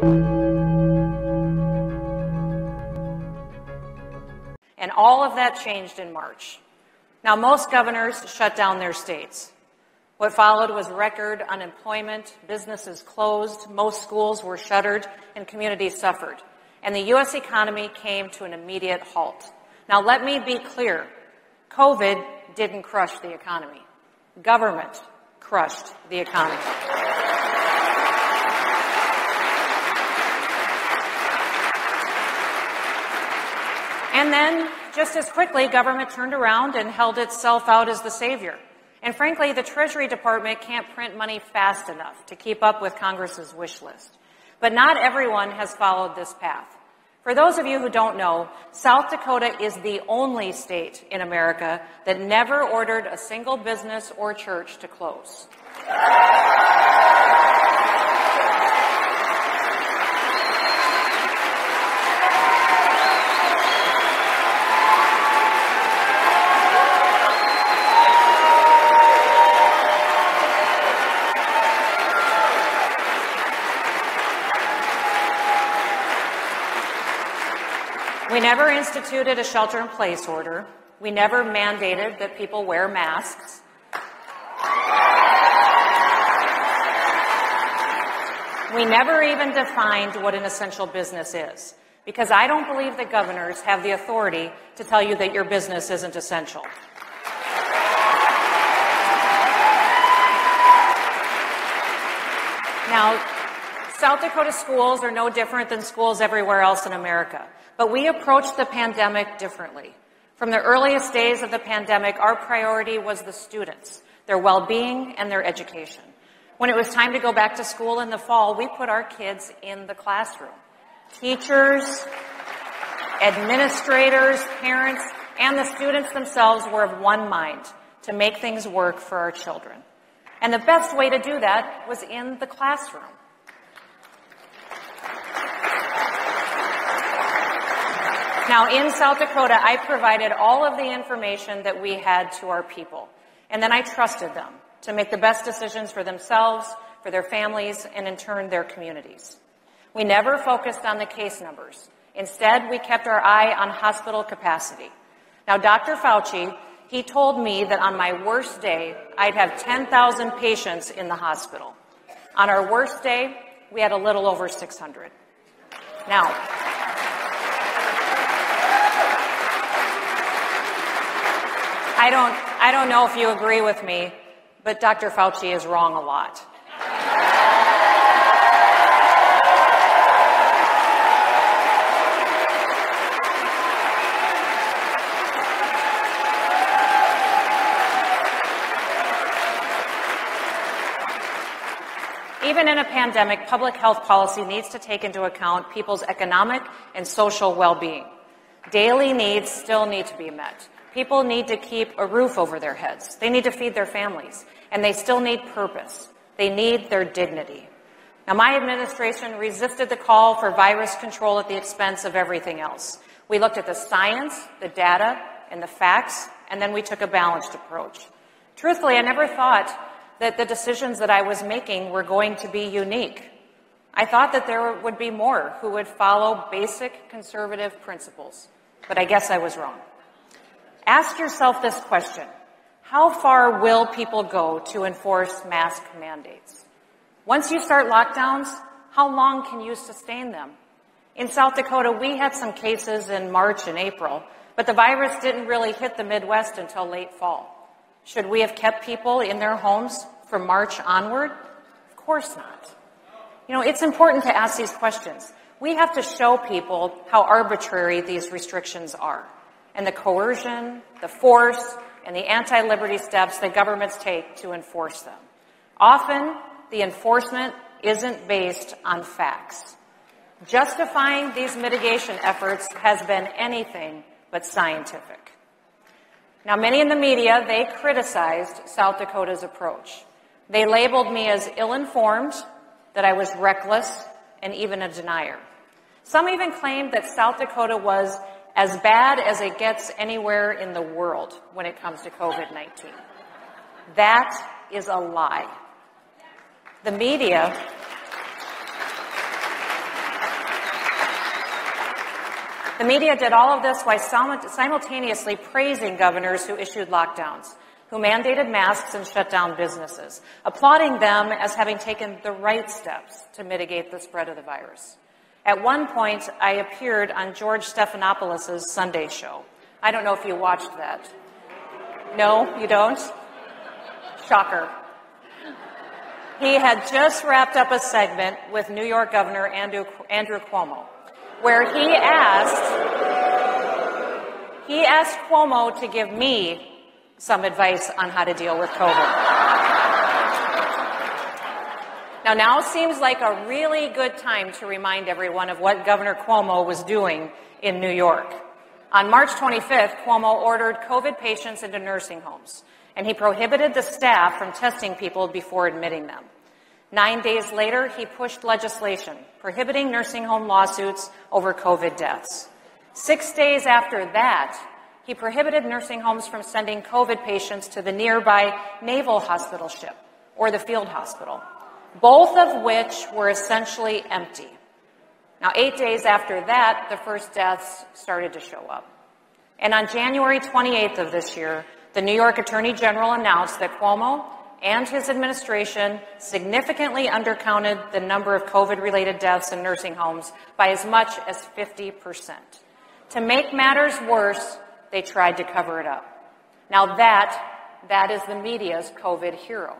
And all of that changed in March. Now, most governors shut down their states. What followed was record unemployment, businesses closed, most schools were shuttered, and communities suffered. And the U.S. economy came to an immediate halt. Now, let me be clear. COVID didn't crush the economy. Government crushed the economy. And then, just as quickly, government turned around and held itself out as the savior. And frankly, the Treasury Department can't print money fast enough to keep up with Congress's wish list. But not everyone has followed this path. For those of you who don't know, South Dakota is the only state in America that never ordered a single business or church to close. We never instituted a shelter-in-place order. We never mandated that people wear masks. We never even defined what an essential business is, because I don't believe that governors have the authority to tell you that your business isn't essential. Now, South Dakota schools are no different than schools everywhere else in America, but we approached the pandemic differently. From the earliest days of the pandemic, our priority was the students, their well-being, and their education. When it was time to go back to school in the fall, we put our kids in the classroom. Teachers, administrators, parents, and the students themselves were of one mind to make things work for our children. And the best way to do that was in the classroom. Now, in South Dakota, I provided all of the information that we had to our people, and then I trusted them to make the best decisions for themselves, for their families, and in turn, their communities. We never focused on the case numbers. Instead, we kept our eye on hospital capacity. Now, Dr. Fauci, he told me that on my worst day, I'd have 10,000 patients in the hospital. On our worst day, we had a little over 600. Now, I don't know if you agree with me, but Dr. Fauci is wrong a lot. Even in a pandemic, public health policy needs to take into account people's economic and social well-being. Daily needs still need to be met. People need to keep a roof over their heads. They need to feed their families. And they still need purpose. They need their dignity. Now, my administration resisted the call for virus control at the expense of everything else. We looked at the science, the data, and the facts, and then we took a balanced approach. Truthfully, I never thought that the decisions that I was making were going to be unique. I thought that there would be more who would follow basic conservative principles. But I guess I was wrong. Ask yourself this question: how far will people go to enforce mask mandates? Once you start lockdowns, how long can you sustain them? In South Dakota, we had some cases in March and April, but the virus didn't really hit the Midwest until late fall. Should we have kept people in their homes from March onward? Of course not. You know, it's important to ask these questions. We have to show people how arbitrary these restrictions are, and the coercion, the force, and the anti-liberty steps that governments take to enforce them. Often, the enforcement isn't based on facts. Justifying these mitigation efforts has been anything but scientific. Now, many in the media, they criticized South Dakota's approach. They labeled me as ill-informed, that I was reckless, and even a denier. Some even claimed that South Dakota was as bad as it gets anywhere in the world when it comes to COVID-19. That is a lie. The media, The media did all of this while simultaneously praising governors who issued lockdowns, who mandated masks and shut down businesses, applauding them as having taken the right steps to mitigate the spread of the virus. At one point, I appeared on George Stephanopoulos' Sunday show. I don't know if you watched that. No, you don't? Shocker. He had just wrapped up a segment with New York Governor Andrew Cuomo, where he asked Cuomo to give me some advice on how to deal with COVID. Now seems like a really good time to remind everyone of what Governor Cuomo was doing in New York. On March 25th, Cuomo ordered COVID patients into nursing homes, and he prohibited the staff from testing people before admitting them. 9 days later, he pushed legislation prohibiting nursing home lawsuits over COVID deaths. 6 days after that, he prohibited nursing homes from sending COVID patients to the nearby naval hospital ship or the field hospital, both of which were essentially empty. Now, 8 days after that, the first deaths started to show up. And on January 28th of this year, the New York Attorney General announced that Cuomo and his administration significantly undercounted the number of COVID-related deaths in nursing homes by as much as 50%. To make matters worse, they tried to cover it up. Now that is the media's COVID hero.